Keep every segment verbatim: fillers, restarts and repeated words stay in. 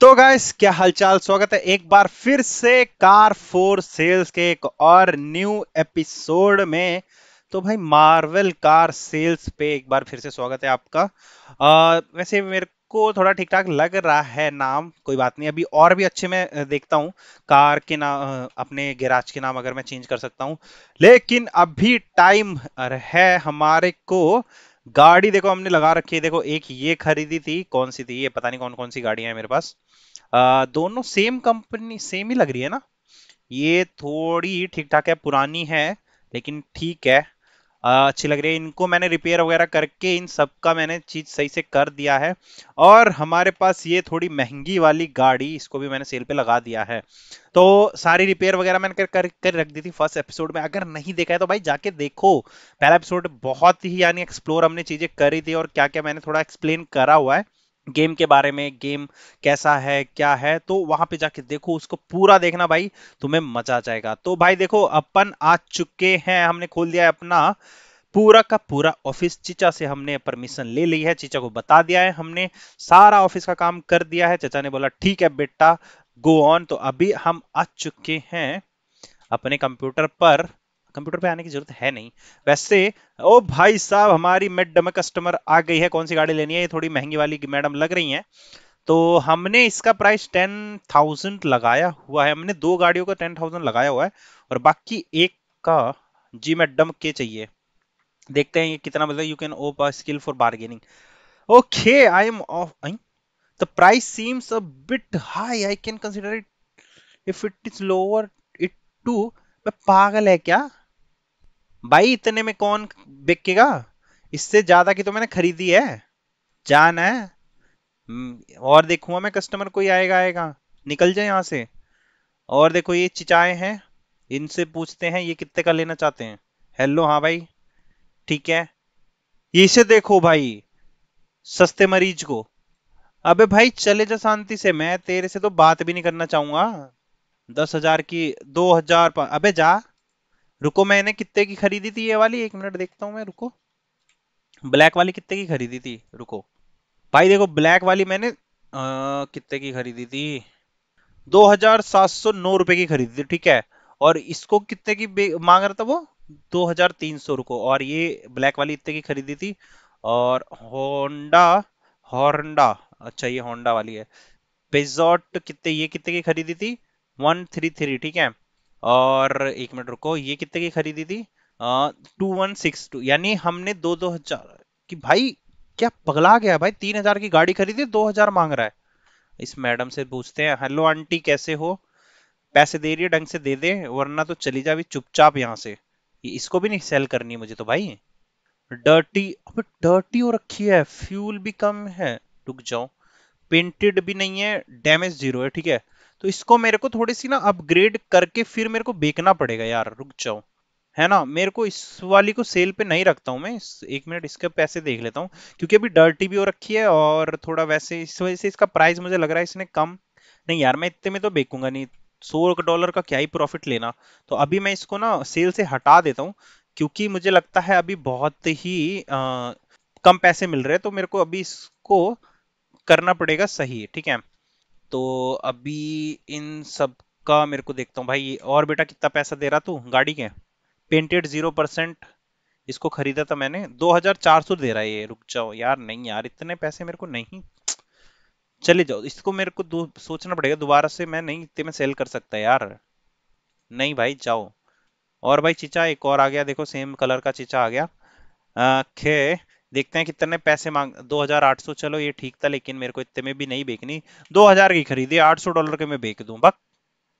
तो गाइस क्या हालचाल, स्वागत है एक बार फिर से कार फॉर सेल्स के एक और न्यू एपिसोड में। तो भाई मार्वल कार सेल्स पे एक बार फिर से स्वागत है आपका। आ, वैसे मेरे को थोड़ा ठीक ठाक लग रहा है नाम, कोई बात नहीं, अभी और भी अच्छे मैं देखता हूँ कार के नाम, अपने गैराज के नाम अगर मैं चेंज कर सकता हूँ। लेकिन अभी टाइम है हमारे को। गाड़ी देखो हमने लगा रखी है, देखो एक ये खरीदी थी, कौन सी थी ये पता नहीं, कौन कौन सी गाड़ियां हैं मेरे पास। आ, दोनों सेम कंपनी, सेम ही लग रही है ना। ये थोड़ी ठीक ठाक है, पुरानी है लेकिन ठीक है, आ, अच्छी लग रही है। इनको मैंने रिपेयर वगैरह करके इन सब का मैंने चीज सही से कर दिया है। और हमारे पास ये थोड़ी महंगी वाली गाड़ी, इसको भी मैंने सेल पे लगा दिया है। तो सारी रिपेयर वगैरह मैंने कर कर, कर रख दी थी फर्स्ट एपिसोड में। अगर नहीं देखा है तो भाई जाके देखो, पहला एपिसोड बहुत ही यानी एक्सप्लोर हमने चीजें करी थी और क्या क्या मैंने थोड़ा एक्सप्लेन करा हुआ है गेम के बारे में, गेम कैसा है क्या है, तो वहां पे जाके देखो, उसको पूरा देखना भाई, तुम्हें मजा आ जाएगा। तो भाई देखो अपन आ चुके हैं, हमने खोल दिया है अपना पूरा का पूरा ऑफिस। चीचा से हमने परमिशन ले ली है, चीचा को बता दिया है हमने, सारा ऑफिस का काम कर दिया है। चचा ने बोला ठीक है बेटा गो ऑन। तो अभी हम आ चुके हैं अपने कंप्यूटर पर। कंप्यूटर पे आने की जरूरत है नहीं वैसे। ओ भाई साहब हमारी मैडम में कस्टमर आ गई है। कौन सी गाड़ी लेनी है? ये थोड़ी महंगी वाली मैडम लग रही हैं। तो हमने इसका प्राइस टेन थाउजेंड लगाया हुआ है, हमने दो गाड़ियों का टेन थाउजेंड लगाया हुआ है और बाकी एक का जी मैडम के चाहिए। देखते हैं ये कितना, मतलब you can open a skill for bargaining. Okay I am off the price seems a bit high, I can consider it if it is lower it to. पागल है क्या भाई, इतने में कौन बिकेगा इससे ज्यादा की तो मैंने खरीदी है। जान है और देखूंगा मैं, कस्टमर कोई आएगा आएगा निकल जाए यहाँ से। और देखो ये चिचाए हैं, इनसे पूछते हैं ये कितने का लेना चाहते हैं। हेलो हाँ भाई ठीक है। इसे देखो भाई सस्ते मरीज को, अबे भाई चले जा शांति से, मैं तेरे से तो बात भी नहीं करना चाहूंगा। दस हजार की, दो हजार, अबे जा रुको। मैंने कितने की खरीदी थी ये वाली, एक मिनट देखता हूँ मैं, रुको। ब्लैक वाली कितने की खरीदी थी, रुको भाई देखो ब्लैक वाली मैंने कितने की खरीदी थी, दो हजार सात सौ नौ रुपए की खरीदी थी ठीक है। और इसको कितने की मांग रहा था वो, दो हजार तीन सौ रुको। और ये ब्लैक वाली इतने की खरीदी थी। और होंडा होंडा अच्छा ये होंडा वाली है। पेजॉट कितने, ये कितने की खरीदी थी, वन थ्री थ्री ठीक है। और एक मिनट रुको, ये कितने की खरीदी थी, टू वन सिक्स टू। यानी हमने दो दो हजार की, भाई क्या पगला गया भाई, तीन हजार की गाड़ी खरीदी दो हजार मांग रहा है। इस मैडम से पूछते हैं, हेलो आंटी कैसे हो, पैसे दे रही है ढंग से दे दे वरना तो चली जा भी चुपचाप यहाँ से। इसको भी नहीं सेल करनी मुझे तो भाई। डर्टी, अबे डर्टी हो रखी है, फ्यूल भी कम है, रुक जाओ, पेंटेड भी नहीं है, डैमेज जीरो है ठीक है। तो इसको मेरे को थोड़ी सी ना अपग्रेड करके फिर मेरे को बेचना पड़ेगा यार, रुक जाओ है ना। मेरे को इस वाली को सेल पे नहीं रखता हूँ मैं, एक मिनट इसके पैसे देख लेता हूँ, क्योंकि अभी डर्टी भी हो रखी है और थोड़ा वैसे, इस वजह से इसका प्राइस मुझे लग रहा है इसने कम। नहीं यार मैं इतने में तो बेचूंगा नहीं, सौ डॉलर का क्या ही प्रॉफिट लेना। तो अभी मैं इसको ना सेल से हटा देता हूँ, क्योंकि मुझे लगता है अभी बहुत ही आ, कम पैसे मिल रहे हैं, तो मेरे को अभी इसको करना पड़ेगा सही ठीक है। तो अभी इन सब का मेरे को देखता हूँ भाई। और बेटा कितना पैसा दे रहा तू गाड़ी के, पेंटेड जीरो परसेंट, इसको खरीदा था मैंने दो हजार चार सौ दे रहा है ये। रुक जाओ यार, नहीं यार इतने पैसे मेरे को नहीं, चले जाओ। इसको मेरे को सोचना पड़ेगा दोबारा से, मैं नहीं इतने में सेल कर सकता यार, नहीं भाई जाओ। और भाई चीचा एक और आ गया, देखो सेम कलर का चीचा आ गया। ओके देखते हैं कितने पैसे मांग, दो हजार आठ सौ, चलो ये ठीक था लेकिन मेरे को इतने में भी नहीं बेचनी। दो हजार की खरीदी, आठ सौ डॉलर के मैं बेच दूं बक।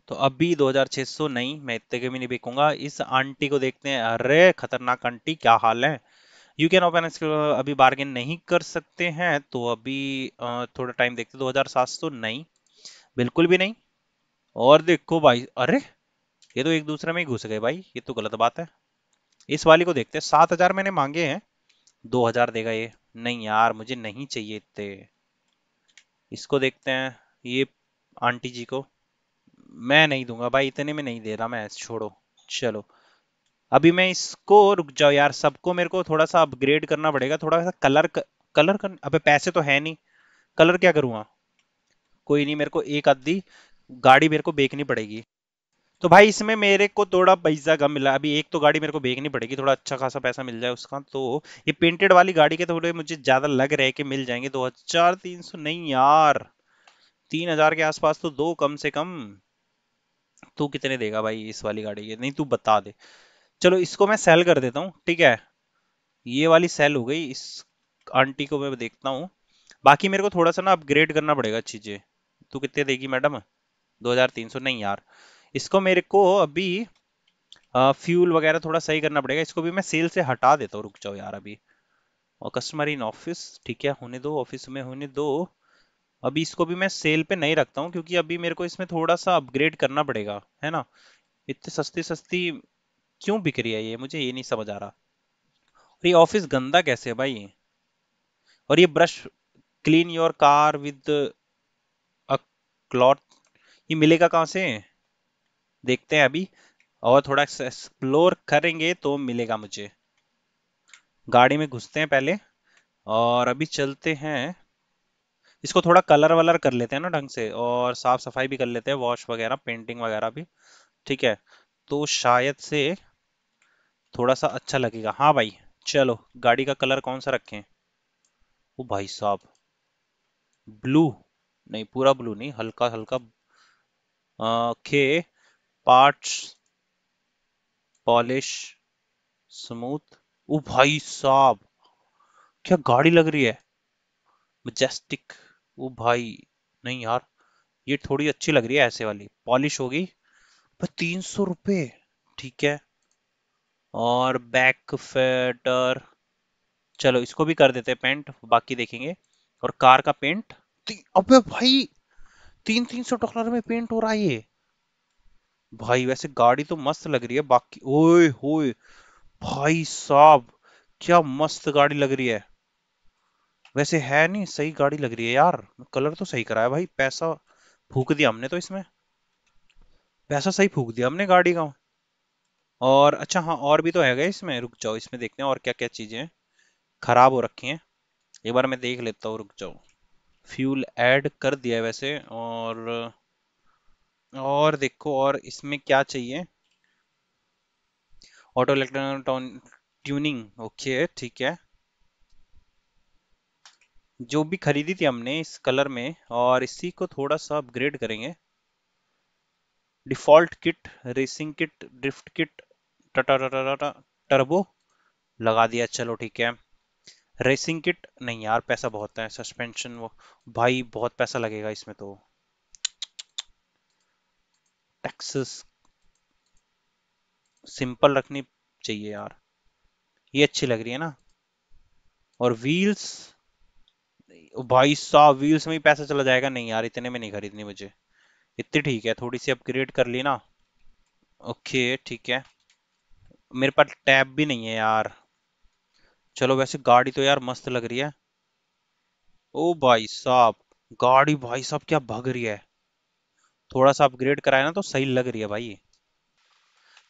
तो अभी दो हजार छह सौ नहीं, मैं इतने के भी नहीं बेचूंगा। इस आंटी को देखते हैं, अरे खतरनाक आंटी क्या हाल है। यू कैन ओपन, अभी बार्गेन नहीं कर सकते हैं तो अभी थोड़ा टाइम देखते। दो हजार सात सौ नहीं, बिल्कुल भी नहीं। और देखो भाई, अरे ये तो एक दूसरे में ही घुस गए भाई, ये तो गलत बात है। इस वाली को देखते हैं, सात हजार मैंने मांगे हैं, दो हजार देगा ये। नहीं यार मुझे नहीं चाहिए इतने। इसको देखते हैं, ये आंटी जी को मैं नहीं दूंगा भाई, इतने में नहीं दे रहा मैं, छोड़ो। चलो अभी मैं इसको, रुक जाओ यार, सबको मेरे को थोड़ा सा अपग्रेड करना पड़ेगा, थोड़ा सा कलर कलर कर, अबे पैसे तो है नहीं, कलर क्या करूँगा, कोई नहीं, मेरे को एक आधी गाड़ी मेरे को बेचनी पड़ेगी। तो भाई इसमें मेरे को थोड़ा पैसा कम मिला, अभी एक तो गाड़ी मेरे को बेचनी पड़ेगी, थोड़ा अच्छा खासा पैसा मिल जाए उसका। तो ये पेंटेड वाली गाड़ी के थोड़े मुझे ज़्यादा लग रहे कि मिल जाएंगे दो हजार तीन सौ नहीं यार तीन हजार के आसपास तो दो कम से कम। तू कितने देगा भाई इस वाली गाड़ी के? नहीं तू बता दे। चलो इसको मैं सेल कर देता हूँ, ठीक है ये वाली सेल हो गई। इस आंटी को मैं देखता हूँ, बाकी मेरे को थोड़ा सा ना अपग्रेड करना पड़ेगा चीज़ें। तू कितने देगी मैडम? दो हजार तीन सौ? नहीं यार इसको मेरे को अभी आ, फ्यूल वगैरह थोड़ा सही करना पड़ेगा। इसको भी मैं सेल से हटा देता हूँ, रुक जाओ यार अभी। और कस्टमर इन ऑफिस, ठीक है होने दो, ऑफिस में होने दो। अभी इसको भी मैं सेल पे नहीं रखता हूँ क्योंकि अभी मेरे को इसमें थोड़ा सा अपग्रेड करना पड़ेगा, है ना। इतनी सस्ती सस्ती क्यों बिक रही है ये, मुझे ये नहीं समझ आ रहा। और ये ऑफिस गंदा कैसे है भाई। और ये brush clean your car with a cloth, ये मिलेगा कहाँ से देखते हैं अभी, और थोड़ा एक्सप्लोर करेंगे तो मिलेगा मुझे। गाड़ी में घुसते हैं पहले और अभी चलते हैं। इसको थोड़ा कलर वलर कर लेते हैं ना ढंग से, और साफ सफाई भी कर लेते हैं, वॉश वगैरह पेंटिंग वगैरह भी, ठीक है। तो शायद से थोड़ा सा अच्छा लगेगा। हाँ भाई चलो, गाड़ी का कलर कौन सा रखें? ओ भाई साहब ब्लू, नहीं पूरा ब्लू नहीं, हल्का हल्का। Okay parts polish smooth. ओ भाई साहब क्या गाड़ी लग रही है, मजेस्टिक। ओ भाई नहीं यार ये थोड़ी अच्छी लग रही है ऐसे वाली, पॉलिश होगी पर तीन सौ रुपये, ठीक है। और बैक फेडर, चलो इसको भी कर देते हैं पेंट, बाकी देखेंगे। और कार का पेंट, अबे भाई तीन तीन सौ डॉलर में पेंट हो रहा है ये भाई। वैसे गाड़ी तो मस्त लग रही है, बाकी ओए होए भाई साहब क्या मस्त गाड़ी लग रही है। वैसे है नहीं सही गाड़ी लग रही है यार, कलर तो सही कराया भाई, पैसा फूक दिया हमने तो इसमें, पैसा सही फूक दिया हमने गाड़ी का। और अच्छा हाँ और भी तो है गए इसमें, रुक जाओ इसमें देखते हैं और क्या क्या चीजें खराब हो रखी हैं, एक बार मैं देख लेता हूँ, रुक जाओ। फ्यूल ऐड कर दिया है वैसे, और और देखो और इसमें क्या चाहिए, ऑटो इलेक्ट्रॉनिक ट्यूनिंग, ओके ठीक है। जो भी खरीदी थी हमने इस कलर में, और इसी को थोड़ा सा अपग्रेड करेंगे। Default kit, racing kit, drift kit, टटा टटा टर्बो लगा दिया, चलो ठीक है। रेसिंग किट नहीं यार पैसा बहुत है, सस्पेंशन वो भाई बहुत पैसा लगेगा इसमें तो। टैक्सेस सिंपल रखनी चाहिए यार, ये अच्छी लग रही है ना। और व्हील्स, भाई साहब व्हील्स में ही पैसा चला जाएगा, नहीं यार इतने में नहीं खरीदनी मुझे, इतनी ठीक है थोड़ी सी अपग्रेड कर ली ना, ओके ठीक है। मेरे पास टैब भी नहीं है यार। चलो वैसे गाड़ी तो यार मस्त लग रही है। ओ भाई साहब गाड़ी भाई साहब क्या भाग रही है, थोड़ा सा अपग्रेड कराया ना तो सही लग रही है भाई।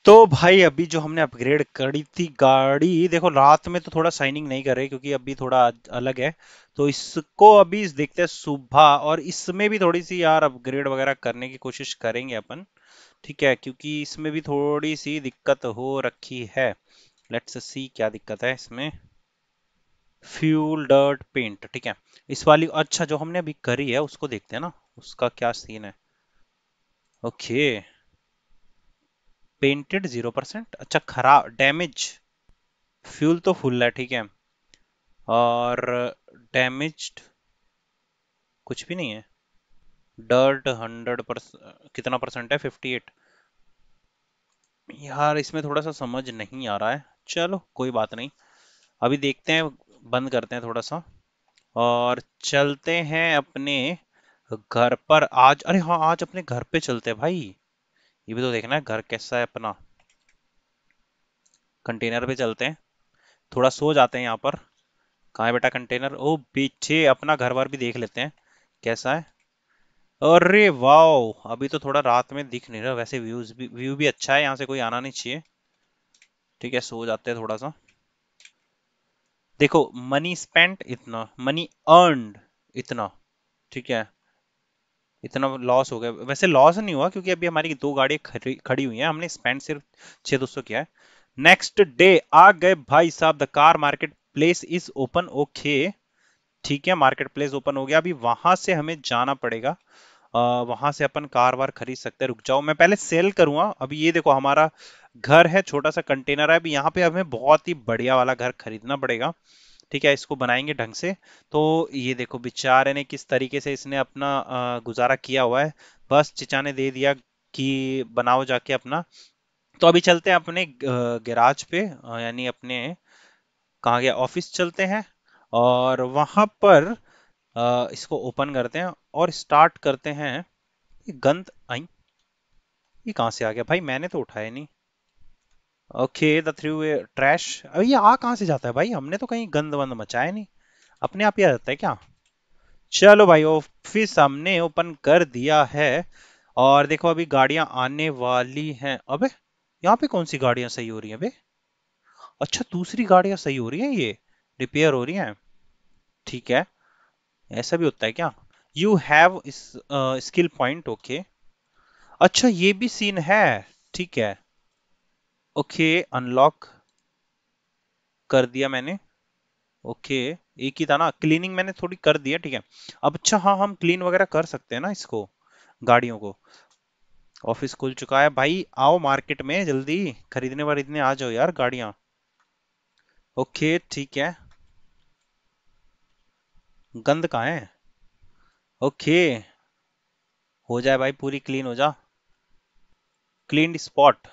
तो भाई अभी जो हमने अपग्रेड करी थी गाड़ी, देखो रात में तो थोड़ा शाइनिंग नहीं कर रही क्योंकि अभी थोड़ा अलग है, तो इसको अभी देखते हैं सुबह। और इसमें भी थोड़ी सी यार अपग्रेड वगैरह करने की कोशिश करेंगे अपन, ठीक है, क्योंकि इसमें भी थोड़ी सी दिक्कत हो रखी है। लेट्स सी क्या दिक्कत है इसमें। फ्यूल डर्ट पेंट, ठीक है इस वाली, अच्छा जो हमने अभी करी है उसको देखते हैं ना उसका क्या सीन है। ओके पेंटेड जीरो परसेंट, अच्छा खराब डैमेज, फ्यूल तो फुल है ठीक है, और डैमेज्ड कुछ भी नहीं है। डर्ट हंड्रेड परसेंट, कितना परसेंट है? फिफ्टी एट यार इसमें थोड़ा सा समझ नहीं आ रहा है, चलो कोई बात नहीं अभी देखते हैं, बंद करते हैं थोड़ा सा और चलते हैं अपने घर पर आज। अरे हाँ आज अपने घर पे चलते हैं भाई, ये भी तो देखना है घर कैसा है अपना। कंटेनर पे चलते हैं, थोड़ा सो जाते हैं यहाँ पर। कहाँ है बेटा कंटेनर? ओ पीछे, अपना घर बार भी देख लेते हैं कैसा है। अरे वाह अभी तो थोड़ा रात में दिख नहीं रहा, वैसे व्यूज भी व्यू भी अच्छा है, यहाँ से कोई आना नहीं चाहिए, ठीक है। सो जाते हैं थोड़ा सा। देखो मनी स्पेंट इतना, मनी अर्नड इतना, ठीक है। इतना लॉस हो गया। वैसे लॉस नहीं हुआ क्योंकि अभी हमारी दो गाड़ियां खड़ी हुई हैं, हमने स्पेंड सिर्फ छः दो सौ किया है। नेक्स्ट डे आ गए भाई साहब, the car market place is open. Okay ठीक है, मार्केट प्लेस ओपन हो गया। अभी वहां से हमें जाना पड़ेगा, आ, वहां से अपन कार वार खरीद सकते हैं। रुक जाओ, मैं पहले सेल करूंगा। अभी ये देखो हमारा घर है, छोटा सा कंटेनर है। अभी यहाँ पे हमें बहुत ही बढ़िया वाला घर खरीदना पड़ेगा, ठीक है। इसको बनाएंगे ढंग से। तो ये देखो बेचारे ने किस तरीके से इसने अपना आ, गुजारा किया हुआ है। बस चिचा ने दे दिया कि बनाओ जाके अपना। तो अभी चलते हैं अपने गैराज पे, यानी अपने कहाँ गया ऑफिस, चलते हैं और वहाँ पर आ, इसको ओपन करते हैं और स्टार्ट करते हैं। गंद आई, ये कहाँ से आ गया भाई, मैंने तो उठाया नहीं। Okay the through way trash, अब ये आ कहाँ से जाता है भाई, हमने तो कहीं गंद वंद मचाया नहीं, अपने आप ही आ जाता है क्या। चलो भाई ऑफिस हमने ओपन कर दिया है और देखो अभी गाड़ियाँ आने वाली हैं। अबे यहाँ पे कौन सी गाड़ियाँ सही हो रही हैं बे, अच्छा दूसरी गाड़ियाँ सही हो रही हैं, ये रिपेयर हो रही हैं, ठीक है ऐसा भी होता है क्या। You have skill point, okay अच्छा ये भी सीन है, ठीक है ओके okay, अनलॉक कर दिया मैंने। ओके okay, एक ही था ना, क्लीनिंग मैंने थोड़ी कर दिया, ठीक है अब। अच्छा हाँ हम क्लीन वगैरह कर सकते हैं ना इसको, गाड़ियों को। ऑफिस खुल चुका है भाई, आओ मार्केट में जल्दी खरीदने वरीदने आ जाओ यार गाड़ियाँ। ओके okay, ठीक है, गंद कहाँ है। ओके okay, हो जाए भाई पूरी क्लीन, हो जा क्लीन स्पॉट।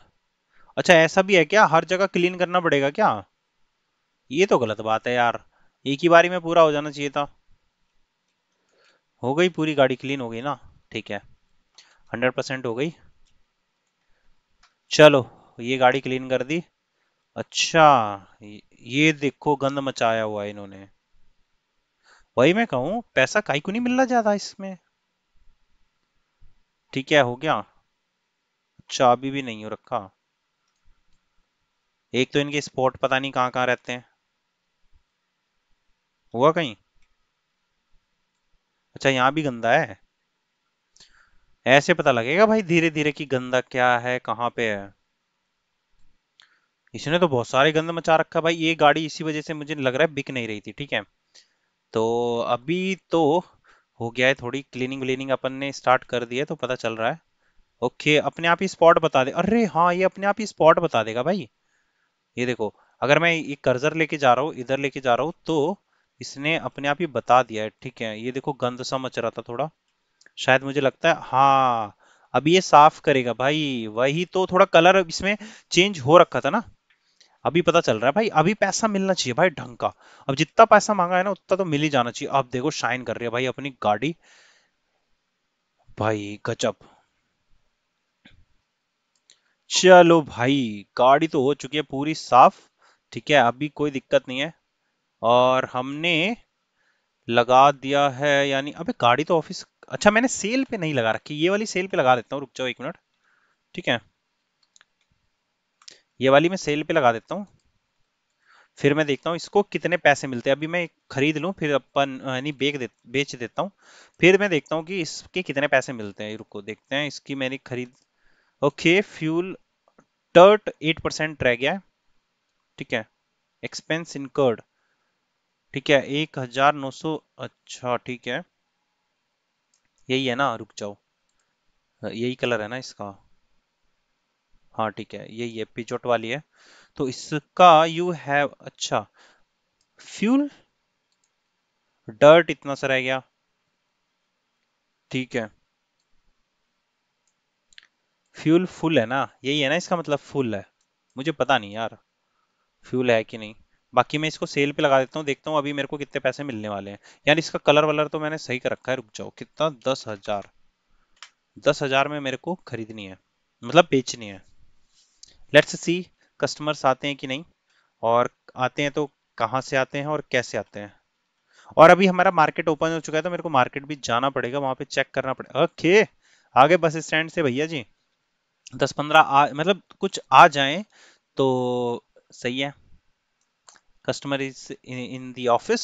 अच्छा ऐसा भी है क्या, हर जगह क्लीन करना पड़ेगा क्या, ये तो गलत बात है यार, एक ही बारी में पूरा हो जाना चाहिए था। हो गई पूरी गाड़ी क्लीन, हो गई ना, ठीक है हंड्रेड परसेंट हो गई। चलो ये गाड़ी क्लीन कर दी। अच्छा ये देखो गंद मचाया हुआ है इन्होंने, वही मैं कहूँ पैसा काई को नहीं मिल रहा ज्यादा इसमें, ठीक है हो गया। अच्छा अभी भी नहीं हो रखा, एक तो इनके स्पॉट पता नहीं कहाँ कहाँ रहते हैं, हुआ कहीं। अच्छा यहाँ भी गंदा है, ऐसे पता लगेगा भाई धीरे धीरे कि गंदा क्या है कहाँ पे है। इसने तो बहुत सारे गंद मचा रखा भाई, ये गाड़ी इसी वजह से मुझे लग रहा है बिक नहीं रही थी, ठीक है। तो अभी तो हो गया है, थोड़ी क्लीनिंग व्लीनिंग अपन ने स्टार्ट कर दी है तो पता चल रहा है। ओके अपने आप ही स्पॉट बता दे, अरे हाँ ये अपने आप ही स्पॉट बता देगा भाई। ये देखो अगर मैं ये कर्जर लेके जा रहा हूँ, इधर लेके जा रहा हूँ तो इसने अपने आप ही बता दिया है, ठीक है। ये देखो गंद सा मच रहा था थोड़ा, शायद मुझे लगता है हाँ अब ये साफ करेगा भाई, वही तो थोड़ा कलर इसमें चेंज हो रखा था ना, अभी पता चल रहा है भाई। अभी पैसा मिलना चाहिए भाई ढंग का, अब जितना पैसा मांगा है ना उतना तो मिल ही जाना चाहिए। अब देखो शाइन कर रही है भाई अपनी गाड़ी, भाई गजब। चलो भाई गाड़ी तो हो चुकी है पूरी साफ, ठीक है अभी कोई दिक्कत नहीं है। और हमने लगा दिया है, यानी अबे गाड़ी तो ऑफिस, अच्छा मैंने सेल पे नहीं लगा रखी, ये वाली सेल पे लगा देता हूँ, रुक जाओ एक मिनट, ठीक है ये वाली मैं सेल पे लगा देता हूँ। फिर मैं देखता हूँ इसको कितने पैसे मिलते हैं, अभी मैं खरीद लूँ फिर अपन यानी बेच दे, बेच देता हूँ। फिर मैं देखता हूँ कि इसके कितने पैसे मिलते हैं, रुको देखते हैं इसकी मैंने खरीद। Okay fuel dirt eight percent रह गया है, ठीक है एक्सपेंस इनकर्ड, ठीक है एक हजार नौ सौ, अच्छा ठीक है यही है ना, रुक जाओ यही कलर है ना इसका, हाँ ठीक है यही है पिजोट वाली है। तो इसका यू हैव, अच्छा फ्यूल डर्ट इतना सा रह गया, ठीक है फ्यूल फुल है ना, यही है ना इसका मतलब फुल है, मुझे पता नहीं यार फ्यूल है कि नहीं। बाकी मैं इसको सेल पे लगा देता हूँ, देखता हूँ अभी मेरे को कितने पैसे मिलने वाले हैं। यार इसका कलर वलर तो मैंने सही कर रखा है, रुक जाओ कितना, दस हजार दस हजार में मेरे को खरीदनी है, मतलब बेचनी है। लेट्स सी कस्टमर्स आते हैं कि नहीं, और आते हैं तो कहाँ से आते हैं और कैसे आते हैं। और अभी हमारा मार्केट ओपन हो चुका है तो मेरे को मार्केट भी जाना पड़ेगा, वहाँ पे चेक करना पड़ेगा। ओके आगे बस स्टैंड से भैया जी दस पंद्रह मतलब कुछ आ जाए तो सही है। Customer is in the office,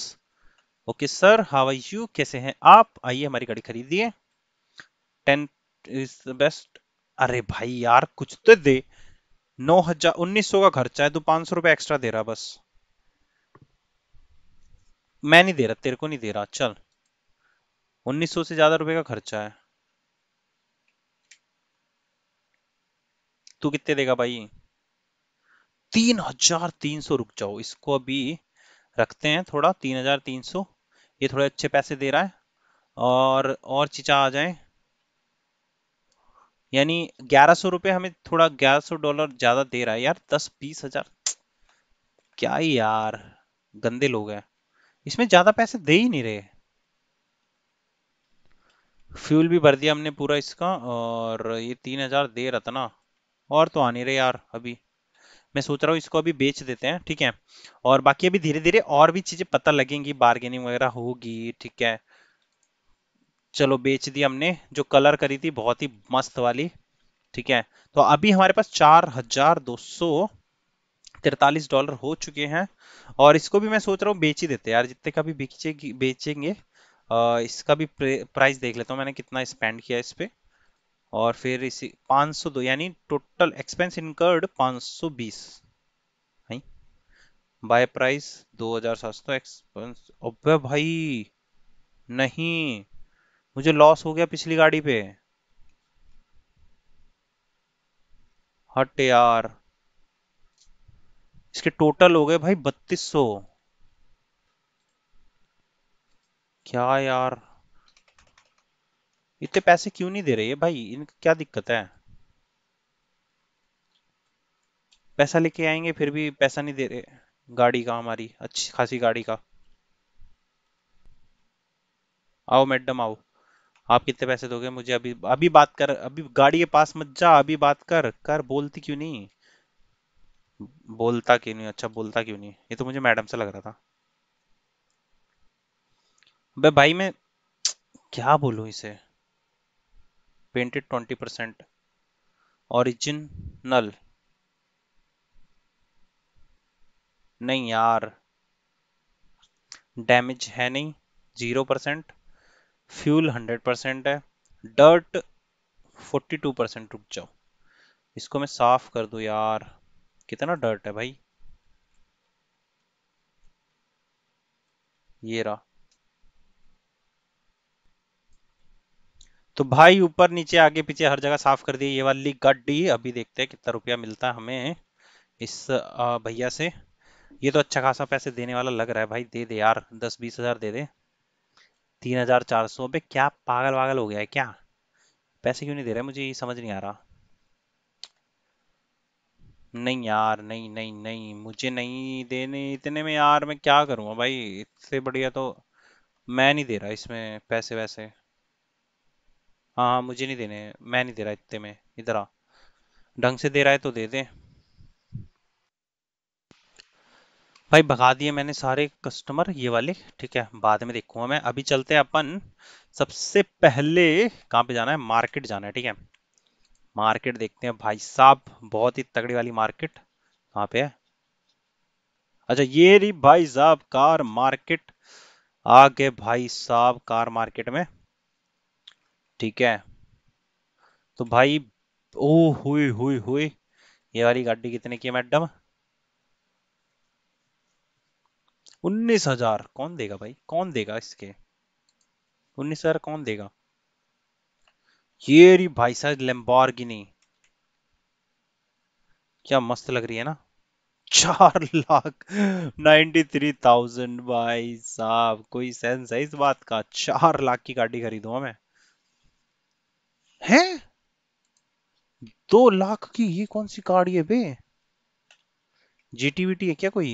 okay sir how are you, कैसे हैं आप, आइए हमारी गाड़ी खरीदिए। Ten is the best. अरे भाई यार कुछ तो दे, नौ हजार उन्नीस सौ का खर्चा है, तू पांच सौ रुपए एक्स्ट्रा दे रहा, बस मैं नहीं दे रहा, तेरे को नहीं दे रहा। चल उन्नीस सौ से ज्यादा रुपए का खर्चा है, तू कितने देगा भाई? तीन हजार तीन सौ। रुक जाओ, इसको अभी रखते हैं थोड़ा, तीन हजार तीन सौ ये थोड़े अच्छे पैसे दे रहा है। और और चीज़ा आ जाए, यानी ग्यारह सौ रुपये हमें थोड़ा, ग्यारह सौ डॉलर ज़्यादा दे रहा है यार, दस बीस हजार क्या ही यार, गंदे लोग हैं। इसमें ज़्यादा पैसे दे ही नहीं रहे। फ्यूल भी भर दिया हमने पूरा इसका, और ये तीन हजार दे रहा था ना, और तो आ नहीं रहे यार। अभी मैं सोच रहा हूँ इसको अभी बेच देते हैं, ठीक है। और बाकी अभी धीरे धीरे और भी चीज़ें पता लगेंगी, बार्गेनिंग वगैरह होगी, ठीक है। चलो बेच दी हमने जो कलर करी थी, बहुत ही मस्त वाली, ठीक है। तो अभी हमारे पास चार हजार दो सौ तिरतालीस डॉलर हो चुके हैं, और इसको भी मैं सोच रहा हूँ बेच ही देते यार, जितने का भी बेचेगी बेचेंगे। आ, इसका भी प्राइस देख लेता हूँ मैंने कितना स्पेंड किया इस पर, और फिर इसी पाँच सौ दो, यानी टोटल एक्सपेंस इनकर्ड पाँच सौ बीस है, बाय प्राइस दो हजार सात सौ एक्सपेंस। अबे भाई नहीं, मुझे लॉस हो गया पिछली गाड़ी पे, हट यार। इसके टोटल हो गए भाई बत्तीस सौ। क्या यार इतने पैसे क्यों नहीं दे रहे है भाई, इनका क्या दिक्कत है? पैसा लेके आएंगे फिर भी पैसा नहीं दे रहे गाड़ी का, हमारी अच्छी खासी गाड़ी का। आओ मैडम आओ, आप कितने पैसे दोगे मुझे? अभी अभी बात कर, अभी गाड़ी के पास मत जा, अभी बात कर कर। बोलती क्यों नहीं, बोलता क्यों नहीं, अच्छा बोलता क्यों नहीं, ये तो मुझे मैडम से लग रहा था। अबे भाई मैं क्या बोलूं इसे। पेंटेड ट्वेंटी परसेंट, ओरिजिनल नहीं यार, डैमेज है नहीं zero percent, fuel hundred percent है, डर्ट फोर्टी टू परसेंट। रुक जाओ इसको मैं साफ कर दूं यार, कितना डर्ट है भाई। ये रहा, तो भाई ऊपर नीचे आगे पीछे हर जगह साफ कर दिए ये वाली गड्डी। अभी देखते हैं कितना रुपया मिलता है हमें इस भैया से। ये तो अच्छा खासा पैसे देने वाला लग रहा है भाई, दे दे यार, दस बीस हजार दे दे। तीन हजार चार सौ। अबे क्या पागल वागल हो गया है क्या, पैसे क्यों नहीं दे रहा है मुझे, ये समझ नहीं आ रहा। नहीं यार नहीं नहीं नहीं, मुझे नहीं देने इतने में यार, मैं क्या करूँगा भाई। इससे बढ़िया तो मैं नहीं दे रहा इसमें पैसे वैसे। हाँ हाँ मुझे नहीं देने, मैं नहीं दे रहा इतने में। इधर आ, ढंग से दे रहा है तो दे दे भाई। भगा दिए मैंने सारे कस्टमर ये वाले, ठीक है बाद में देखूंगा मैं। अभी चलते हैं अपन, सबसे पहले कहाँ पे जाना है? मार्केट जाना है, ठीक है। मार्केट देखते हैं भाई साहब, बहुत ही तगड़ी वाली मार्केट। कहाँ पे है? अच्छा ये रही भाई साहब कार मार्केट, आ गए भाई साहब कार मार्केट में, ठीक है। तो भाई ओ हुई हुई हुई, ये वाली गाड़ी कितने की है मैडम? उन्नीस हजार। कौन देगा भाई, कौन देगा इसके उन्नीस हजार कौन देगा? ये रही भाई साहब लैम्बोर्गिनी, क्या मस्त लग रही है ना। चार लाख नाइन्टी थ्री थाउजेंड भाई साहब, कोई सेंस है इस बात का? चार लाख की गाड़ी खरीदूंगा मैं है? दो लाख की ये कौन सी गाड़ी है बे? जीटीवीटी है क्या कोई?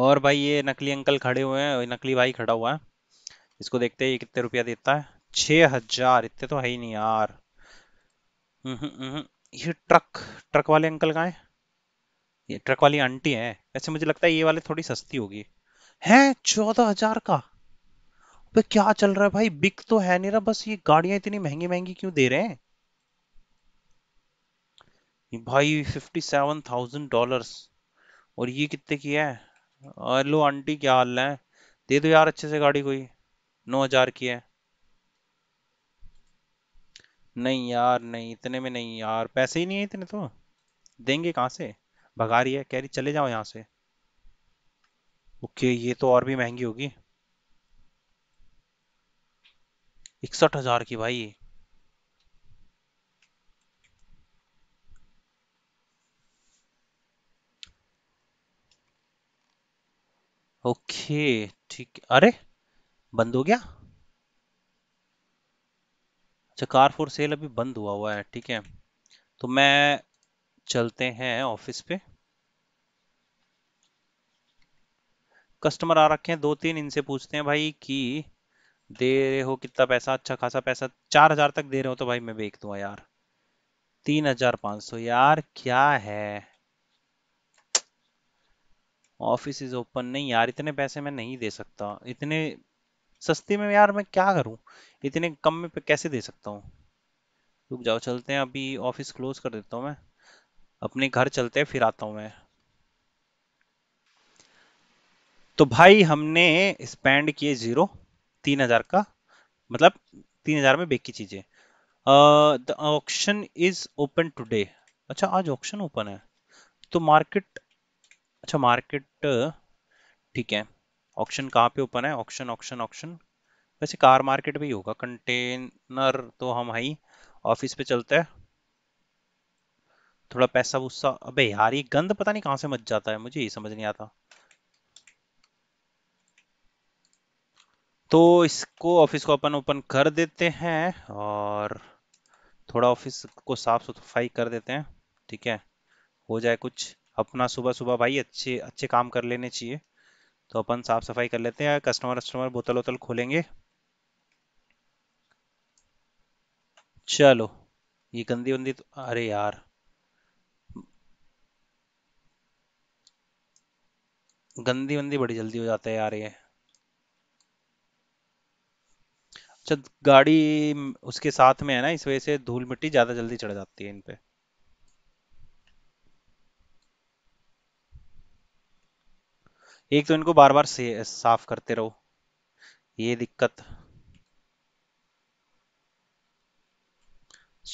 और भाई ये नकली अंकल खड़े हुए हैं, नकली भाई खड़ा हुआ है, इसको देखते हैं ये कितने रुपया देता है। छह हजार, इतने तो है ही नहीं यार। हम्म, ये ट्रक ट्रक वाले अंकल कहाँ हैं? ये ट्रक वाली आंटी है वैसे, मुझे लगता है ये वाले थोड़ी सस्ती होगी। है चौदह हजार का? पे क्या चल रहा है भाई, बिक तो है नहीं रहा, बस ये गाड़ियां इतनी महंगी महंगी क्यों दे रहे हैं भाई? Fifty seven thousand dollars. और ये कितने की है? हेलो आंटी क्या हाल है, दे दो यार अच्छे से गाड़ी कोई। नौ हजार की है। नहीं यार नहीं, इतने में नहीं यार, पैसे ही नहीं है इतने, तो देंगे कहाँ से। भगा रही है, कह रही चले जाओ यहाँ से। ओके ये तो और भी महंगी होगी, इकसठ हजार की भाई। ओके ठीक, अरे बंद हो गया। अच्छा कार फॉर सेल अभी बंद हुआ हुआ है, ठीक है। तो मैं चलते हैं ऑफिस पे, कस्टमर आ रखे हैं दो तीन, इनसे पूछते हैं भाई कि दे रहे हो कितना पैसा, अच्छा खासा पैसा, चार हजार तक दे रहे हो तो भाई मैं बेच दूंगा यार। तीन हजार पाँच सौ यार क्या है। ऑफिस इज ओपन, नहीं यार इतने पैसे मैं नहीं दे सकता, इतने सस्ती में यार मैं क्या करूं, इतने कम में कैसे दे सकता हूं। रुक जाओ, चलते हैं, अभी ऑफिस क्लोज कर देता हूं मैं, अपने घर चलते हैं फिर आता हूं मैं। तो भाई हमने स्पेंड किए जीरो, तीन हजार का, मतलब तीन हजार में बेक की चीजें। The auction is open today, अच्छा आज ऑक्शन ओपन है। तो मार्केट, अच्छा मार्केट ठीक है। ऑक्शन कहाँ पे ओपन है, ऑक्शन ऑक्शन ऑक्शन वैसे कार मार्केट भी होगा। कंटेनर तो हम भाई ऑफिस पे चलते हैं, थोड़ा पैसा वुस्सा। अबे यार ये गंद पता नहीं कहाँ से मच जाता है, मुझे ये समझ नहीं आता। तो इसको ऑफिस को अपन ओपन कर देते हैं और थोड़ा ऑफिस को साफ सफाई कर देते हैं, ठीक है। हो जाए कुछ अपना, सुबह सुबह भाई अच्छे अच्छे काम कर लेने चाहिए। तो अपन साफ सफाई कर लेते हैं, कस्टमर कस्टमर बोतल वोतल खोलेंगे। चलो ये गंदी उंदी तो, अरे यार गंदी उंदी बड़ी जल्दी हो जाता है यार ये। अच्छा गाड़ी उसके साथ में है ना, इस वजह से धूल मिट्टी ज्यादा जल्दी चढ़ जाती है इन पे। एक तो इनको बार बार से साफ करते रहो, ये दिक्कत।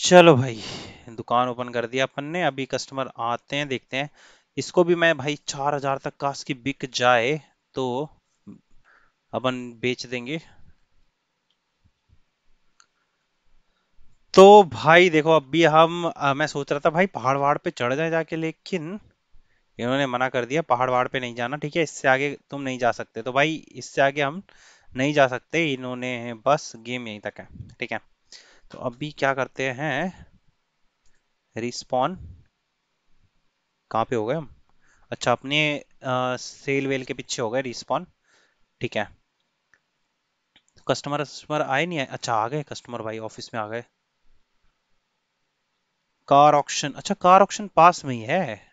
चलो भाई दुकान ओपन कर दिया अपन ने, अभी कस्टमर आते हैं देखते हैं। इसको भी मैं भाई चार हजार तक काश की बिक जाए तो अपन बेच देंगे। तो भाई देखो अभी हम आ, मैं सोच रहा था भाई पहाड़ वहाड़ पे चढ़ जाए जाके, लेकिन इन्होंने मना कर दिया, पहाड़ वहाड़ पे नहीं जाना, ठीक है, इससे आगे तुम नहीं जा सकते। तो भाई इससे आगे हम नहीं जा सकते, इन्होंने बस गेम यहीं तक है, ठीक है। तो अभी क्या करते हैं, रिस्पॉन कहाँ पे हो गए हम, अच्छा अपने आ, सेल वेल के पीछे हो गए रिस्पॉन, ठीक है। तो कस्टमर कस्टमर आए नहीं आए, अच्छा आ गए कस्टमर भाई ऑफिस में आ गए। कार ऑक्शन, अच्छा कार ऑक्शन पास में ही है।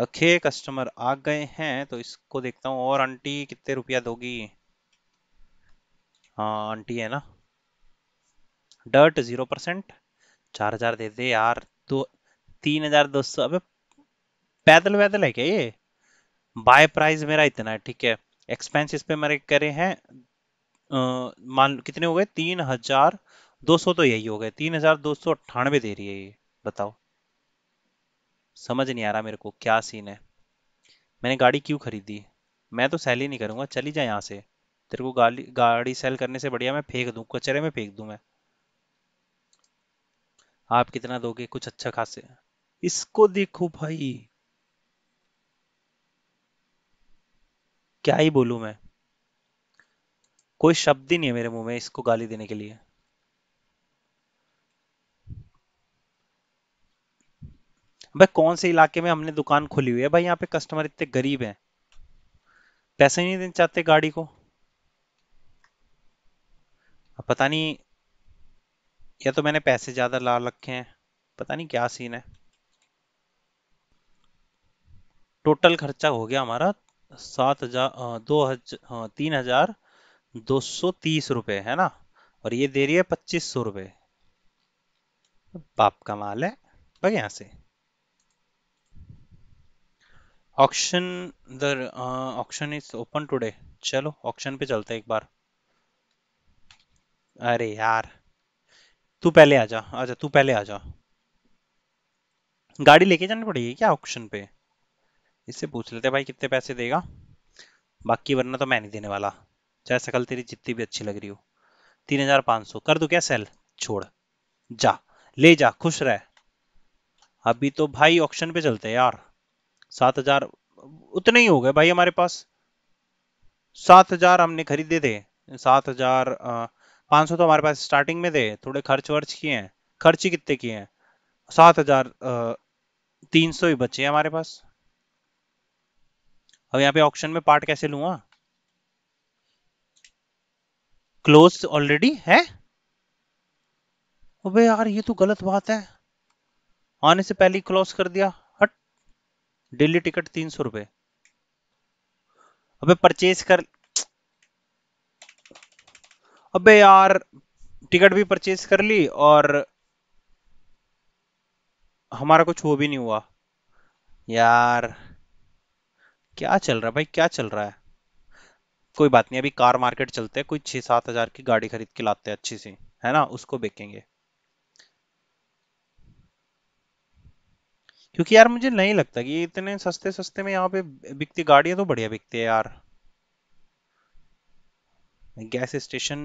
ओके okay, कस्टमर आ गए हैं, तो इसको देखता हूँ। और आंटी कितने रुपया दोगी, हाँ आंटी है ना। डर्ट जीरो परसेंट, चार हजार दे दे यार, दो तीन हजार दो सौ। अब पैदल पैदल है क्या ये, बाय प्राइस मेरा इतना है, ठीक है। एक्सपेंसेस पे मेरे करे हैं मान कितने हो गए, तीन हजार दो सौ, तो यही हो गए तीन हजार दो सौ अट्ठानवे दे रही है ये, बताओ समझ नहीं आ रहा मेरे को क्या सीन है। मैंने गाड़ी क्यों खरीदी, मैं तो सेल ही नहीं करूंगा, चली जाए यहाँ से। तेरे को गाड़ी गाड़ी सेल करने से बढ़िया मैं फेंक दूं, कचरे में फेंक दूं मैं। आप कितना दोगे, कुछ अच्छा खासे। इसको देखो भाई क्या ही बोलूं मैं, कोई शब्द ही नहीं है मेरे मुंह में इसको गाली देने के लिए। भाई कौन से इलाके में हमने दुकान खोली हुई है भाई, यहाँ पे कस्टमर इतने गरीब हैं, पैसे नहीं देना चाहते गाड़ी को। अब पता नहीं, या तो मैंने पैसे ज्यादा ला रखे हैं, पता नहीं क्या सीन है। टोटल खर्चा हो गया हमारा सात हजार दो हजार तीन हजार दो सौ तीस रुपये है ना, और ये दे रही है पच्चीस सौ रुपये। बाप का माल है भाई। यहाँ से auction, the auction is open today, चलो ऑक्शन पे चलते हैं एक बार। अरे यार तू पहले आ जा, अच्छा तू पहले आ जा। गाड़ी लेके जानी पड़ेगी क्या ऑक्शन पे? इससे पूछ लेते भाई कितने पैसे देगा, बाकी वरना तो मैं नहीं देने वाला, चाहे शकल तेरी जितनी भी अच्छी लग रही हो। तीन हजार पाँच सौ कर दो क्या? सेल छोड़, जा ले जा, खुश रह। अभी तो भाई ऑक्शन पे चलते हैं यार। सात हजार उतने ही हो गए भाई हमारे पास, सात हजार हमने खरीदे थे, सात हजार पाँच सौ तो हमारे पास स्टार्टिंग में थे, थोड़े खर्च वर्च किए हैं। खर्च ही कितने किए हैं? सात हजार तीन सौ ही बचे हैं हमारे पास। अब यहाँ पे ऑक्शन में पार्ट कैसे लूँगा? क्लोज ऑलरेडी है? अबे यार ये तो गलत बात है, आने से पहले ही क्लोज कर दिया। हट, डेली टिकट तीन सौ रुपये। अबे परचेज कर, अबे यार टिकट भी परचेज कर ली और हमारा कुछ वो भी नहीं हुआ। यार क्या चल रहा है भाई, क्या चल रहा है? कोई बात नहीं, अभी कार मार्केट चलते हैं, कोई छः सात हजार की गाड़ी खरीद के लाते हैं अच्छी सी, है ना, उसको बेचेंगे। क्योंकि यार मुझे नहीं लगता कि इतने सस्ते सस्ते में यहाँ पे बिकती गाड़ियाँ, तो बढ़िया बिकती है यार। Gas station,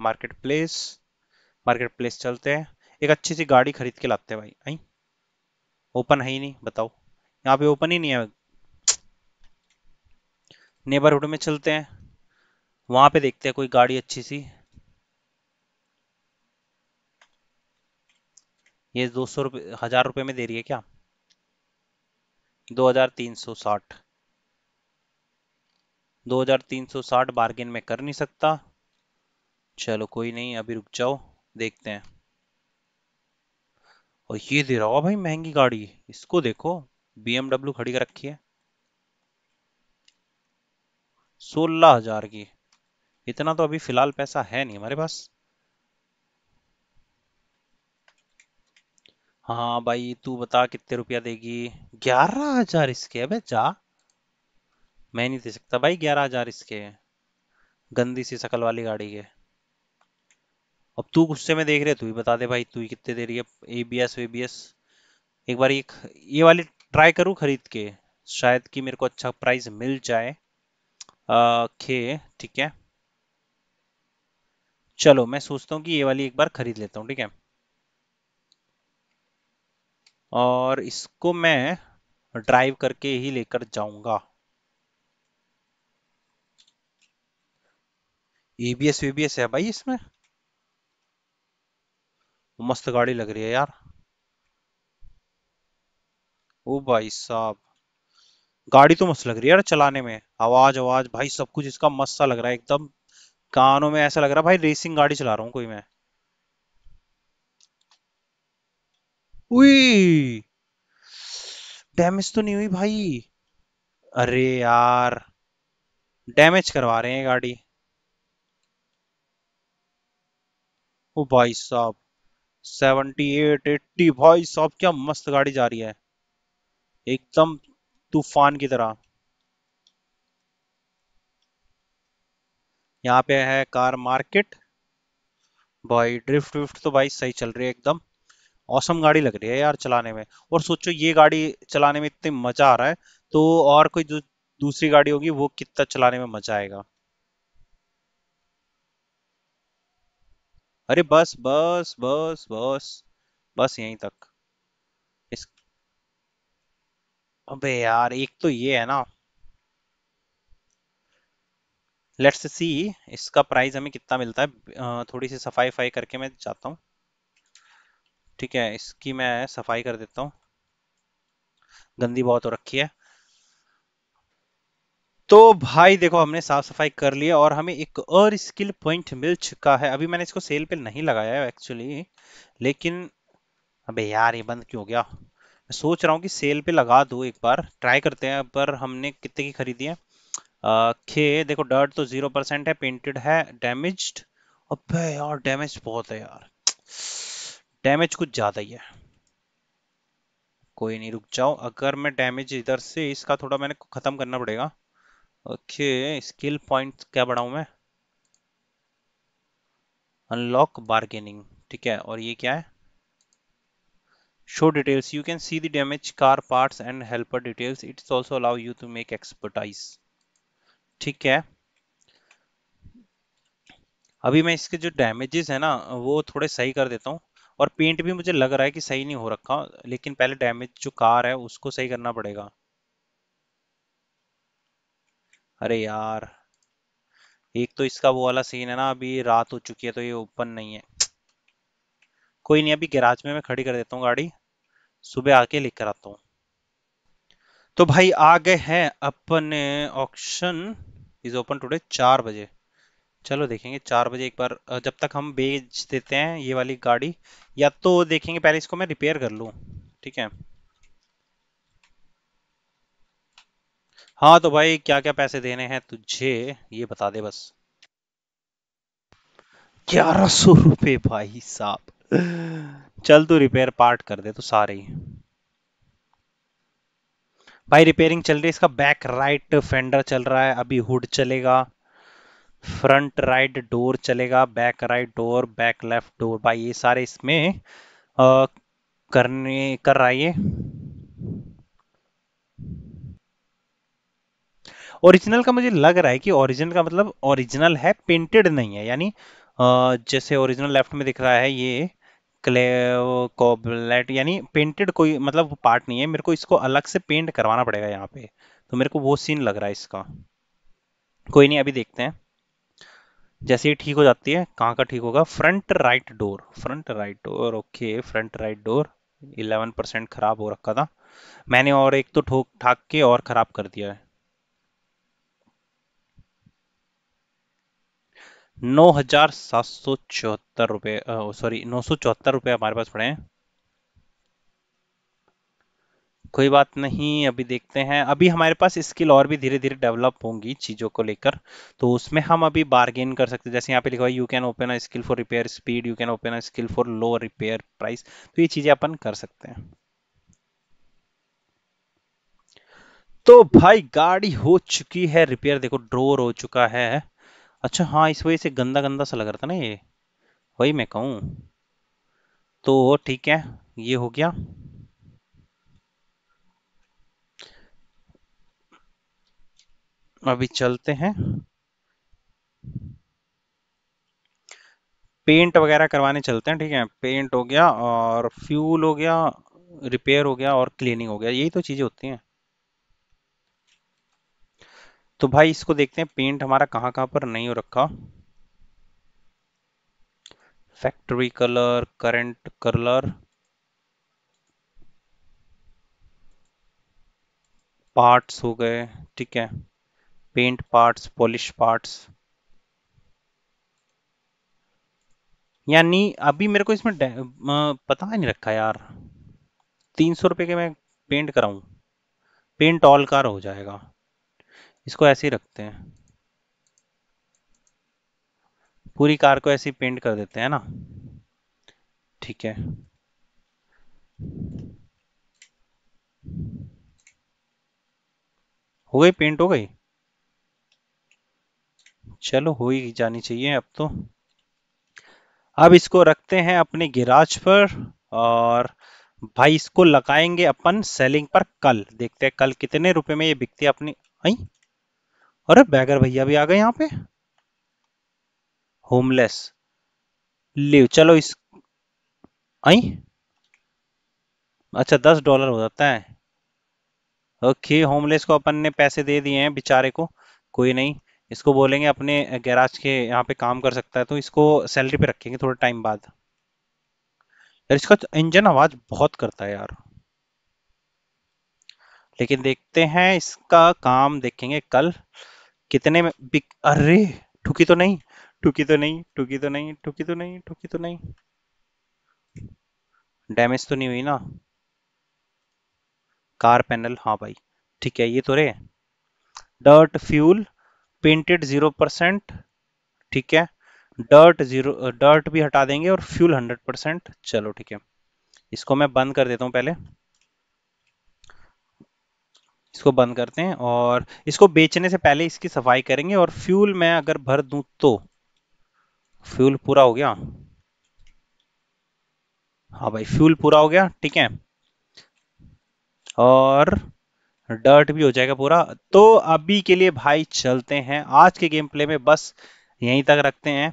market place, market place चलते हैं, एक अच्छी सी गाड़ी खरीद के लाते हैं भाई। आई ओपन है ही नहीं, बताओ यहाँ पे ओपन ही नहीं है। नेबरहुड में चलते हैं, वहां पे देखते हैं कोई गाड़ी अच्छी सी। ये दो सौ रुपये हजार रुपये में दे रही है क्या? दो हजार तीन सौ साठ, दो हजार तीन सौ साठ बार्गेन में कर नहीं सकता। चलो कोई नहीं, अभी रुक जाओ, देखते हैं। और ये दे रहा है भाई महंगी गाड़ी, इसको देखो, बीएमडब्ल्यू खड़ी कर रखी है, सोलह हजार की। इतना तो अभी फिलहाल पैसा है नहीं हमारे पास। हाँ भाई तू बता कितने रुपया देगी? ग्यारह हजार इसके। अबे जा, मैं नहीं दे सकता भाई ग्यारह हजार इसके, गंदी सी शकल वाली गाड़ी के। अब तू गुस्से में देख रहे, तू ही बता दे भाई तू ही कितने दे रही है। एबीएस एबीएस एक बार ये ये वाली ट्राई करूँ खरीद के, शायद कि मेरे को अच्छा प्राइस मिल जाए। खे ठीक है, चलो मैं सोचता हूँ कि ये वाली एक बार खरीद लेता हूँ, ठीक है। और इसको मैं ड्राइव करके ही लेकर जाऊंगा। एबीएस वीबीएस है भाई इसमें, मस्त गाड़ी लग रही है यार। ओ भाई साहब गाड़ी तो मस्त लग रही है यार चलाने में, आवाज आवाज भाई सब कुछ इसका मस्त सा लग रहा है एकदम, कानों में ऐसा लग रहा है भाई रेसिंग गाड़ी चला रहा हूँ कोई मैं। उई डैमेज तो नहीं हुई भाई? अरे यार डैमेज करवा रहे हैं गाड़ी। ओ भाई साहब सेवेंटी एट एट्टी, भाई साहब क्या मस्त गाड़ी जा रही है एकदम तूफान की तरह। यहाँ पे है कार मार्केट भाई, ड्रिफ्ट विफ्ट तो भाई सही चल रही है एकदम, औसम गाड़ी लग रही है यार चलाने में। और सोचो ये गाड़ी चलाने में इतने मजा आ रहा है, तो और कोई जो दूसरी गाड़ी होगी वो कितना चलाने में मजा आएगा। अरे बस बस बस बस बस यहीं तक इस। अबे यार एक तो ये है ना, लेट्स सी इसका प्राइस हमें कितना मिलता है। थोड़ी सी सफाई फाई करके मैं जाता हूँ, ठीक है, इसकी मैं सफाई कर देता हूँ, गंदी बहुत हो रखी है। तो भाई देखो हमने साफ सफाई कर लिया और हमें एक और स्किल पॉइंट मिल चुका है। अभी मैंने इसको सेल पे नहीं लगाया है एक्चुअली, लेकिन अबे यार ये बंद क्यों हो गया? मैं सोच रहा हूँ कि सेल पे लगा दूँ एक बार, ट्राई करते हैं। पर हमने कितने की खरीदी है? खे देखो डर्ट तो जीरो परसेंट है, पेंटेड है, डैमेज्ड। अबे यार डैमेज बहुत है यार, डैमेज कुछ ज़्यादा ही है। कोई नहीं रुक जाओ, अगर मैं डैमेज इधर से इसका थोड़ा मैंने ख़त्म करना पड़ेगा। ओके स्किल पॉइंट क्या बढ़ाऊँ मैं? अनलॉक बार्गेनिंग, ठीक है। और ये क्या है, show details, you can see the damage car parts and helper details, it's also allow you to make expertise, ठीक है। अभी मैं इसके जो डैमेजेस है ना वो थोड़े सही कर देता हूँ, और पेंट भी मुझे लग रहा है कि सही नहीं हो रखा, लेकिन पहले डैमेज जो कार है उसको सही करना पड़ेगा। अरे यार, एक तो इसका वो वाला सीन है ना, अभी रात हो चुकी है तो ये ओपन नहीं है। कोई नहीं, अभी गैराज में मैं खड़ी कर देता हूँ गाड़ी, सुबह आके लेकर आता हूँ। तो भाई आ गए हैं अपने, ऑक्शन इज ओपन टुडे चार बजे। चलो देखेंगे चार बजे एक बार, जब तक हम बेच देते हैं ये वाली गाड़ी, या तो देखेंगे पहले इसको मैं रिपेयर कर लूं, ठीक है। हाँ तो भाई क्या क्या पैसे देने हैं तुझे ये बता दे बस। ग्यारह सौ रुपये भाई साहब। चल तू रिपेयर पार्ट कर दे तो सारे ही। भाई रिपेयरिंग चल रही है, इसका बैक राइट फेंडर चल रहा है, अभी हुड चलेगा, फ्रंट राइट डोर चलेगा, back right door, back left door, भाई ये सारे इसमें आ, करने कर रहा है ये। ओरिजिनल का मुझे लग रहा है कि ओरिजिनल का मतलब ओरिजिनल है, पेंटेड नहीं है, यानी जैसे ओरिजिनल लेफ्ट में दिख रहा है ये कॉबलेट, यानी पेंटेड कोई मतलब पार्ट नहीं है, मेरे को इसको अलग से पेंट करवाना पड़ेगा यहाँ पे, तो मेरे को वो सीन लग रहा है इसका। कोई नहीं, अभी देखते हैं जैसे ही ठीक हो जाती है। कहाँ का ठीक होगा, front right door, front right door, okay front right door ग्यारह परसेंट खराब हो रखा था मैंने, और एक तो ठोक ठाक के और खराब कर दिया है। नौ हजार सात सौ चौहत्तर रुपये, सॉरी नौ सौ चौहत्तर रुपये हमारे पास पड़े हैं। कोई बात नहीं, अभी देखते हैं, अभी हमारे पास स्किल और भी धीरे धीरे डेवलप होंगी चीज़ों को लेकर, तो उसमें हम अभी बार्गेन कर सकते हैं। जैसे यहाँ पे लिखा हुआ है you can open a skill for repair speed, you can open a skill for low repair price, तो ये चीज़ें अपन कर सकते हैं। तो भाई गाड़ी हो चुकी है रिपेयर, देखो ड्रोर हो चुका है। अच्छा हाँ, इस वजह से गंदा गंदा सा लग रहा था ना ये, वही मैं कहूँ तो ठीक है, ये हो गया। अभी चलते हैं, पेंट वगैरह करवाने चलते हैं, ठीक है। पेंट हो गया और फ्यूल हो गया, रिपेयर हो गया और क्लीनिंग हो गया, यही तो चीजें होती हैं। तो भाई इसको देखते हैं पेंट हमारा कहाँ कहाँ पर नहीं हो रखा। Factory colour, current colour, parts हो गए, ठीक है, पेंट पार्ट्स, पॉलिश पार्ट्स, यानी अभी मेरे को इसमें पता नहीं रखा यार। तीन सौ रुपये के मैं पेंट कराऊं, पेंट ऑल कार हो जाएगा, इसको ऐसे ही रखते हैं, पूरी कार को ऐसे ही पेंट कर देते हैं ना, ठीक है। हो गई पेंट, हो गई, चलो हो ही जानी चाहिए अब तो। अब इसको रखते हैं अपने गैराज पर, और भाई इसको लगाएंगे अपन सेलिंग पर कल, देखते हैं कल कितने रुपए में ये बिकती है अपनी। आई अरे बैगर भैया भी आ गए यहाँ पे, होमलेस लीव, चलो इस आई, अच्छा दस डॉलर हो जाता है, ओके। होमलेस को अपन ने पैसे दे दिए हैं बेचारे को, कोई नहीं, इसको बोलेंगे अपने गैराज के यहाँ पे काम कर सकता है, तो इसको सैलरी पे रखेंगे थोड़े टाइम बाद। यार इसका इंजन आवाज बहुत करता है यार, लेकिन देखते हैं इसका काम, देखेंगे कल कितने में बिक। अरे ठुकी तो नहीं, ठुकी तो नहीं, ठुकी तो नहीं, ठुकी तो नहीं, ठुकी तो नहीं, डैमेज तो नहीं हुई ना कार पैनल, हाँ भाई ठीक है। ये तो रे dirt, fuel painted zero percent, ठीक है, डर्ट जीरो, डर्ट भी हटा देंगे और फ्यूल हंड्रेड परसेंट, चलो ठीक है। इसको मैं बंद कर देता हूँ, पहले इसको बंद करते हैं, और इसको बेचने से पहले इसकी सफाई करेंगे, और फ्यूल मैं अगर भर दूं तो फ्यूल पूरा हो गया। हाँ भाई फ्यूल पूरा हो गया, ठीक है, और डर्ट भी हो जाएगा पूरा। तो अभी के लिए भाई चलते हैं, आज के गेम प्ले में बस यहीं तक रखते हैं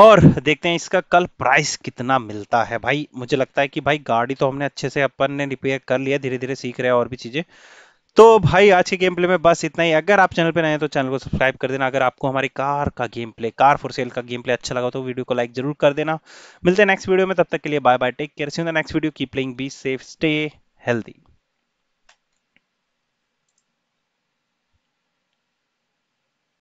और देखते हैं इसका कल प्राइस कितना मिलता है। भाई मुझे लगता है कि भाई गाड़ी तो हमने अच्छे से अपन ने रिपेयर कर लिया, धीरे धीरे सीख रहे हैं और भी चीज़ें। तो भाई आज के गेम प्ले में बस इतना ही। अगर आप चैनल पे नए हैं तो चैनल को सब्सक्राइब कर देना। अगर आपको हमारी कार का game play, car for sale का गेम प्ले अच्छा लगा तो वीडियो को लाइक जरूर कर देना। मिलते हैं नेक्स्ट वीडियो में, तब तक के लिए bye bye, take care, see you in the next video, keep playing, be safe, stay healthy.